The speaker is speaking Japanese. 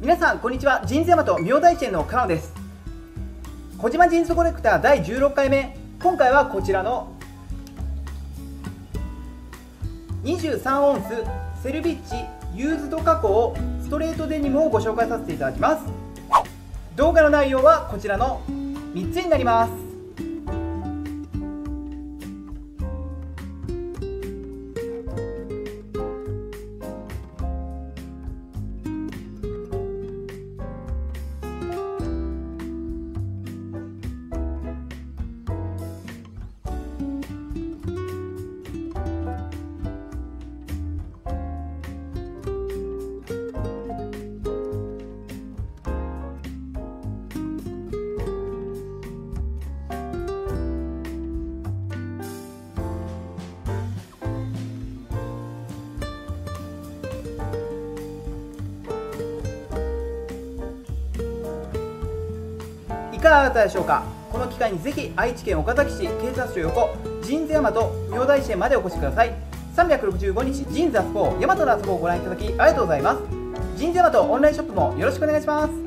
皆さんこんにちは。ジーンズ大和明大店のカノです。小島ジーンズコレクター第16回目、今回はこちらの23オンスセルビッチユーズド加工ストレートデニムをご紹介させていただきます。動画の内容はこちらの3つになります。いかがだったでしょうか。この機会にぜひ愛知県岡崎市警察署横ジーンズ大和明大支店までお越しください。365日ジーンズあそこ大和のあそこをご覧いただきありがとうございます。ジーンズ大和オンラインショップもよろしくお願いします。